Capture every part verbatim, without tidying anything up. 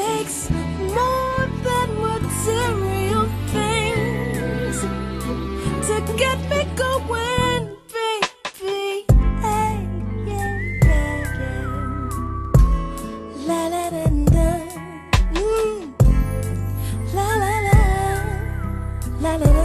takes more than material things to get me going, baby. Hey, yeah, yeah, yeah. La la da da, mm. La la la, la la la.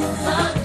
Summer.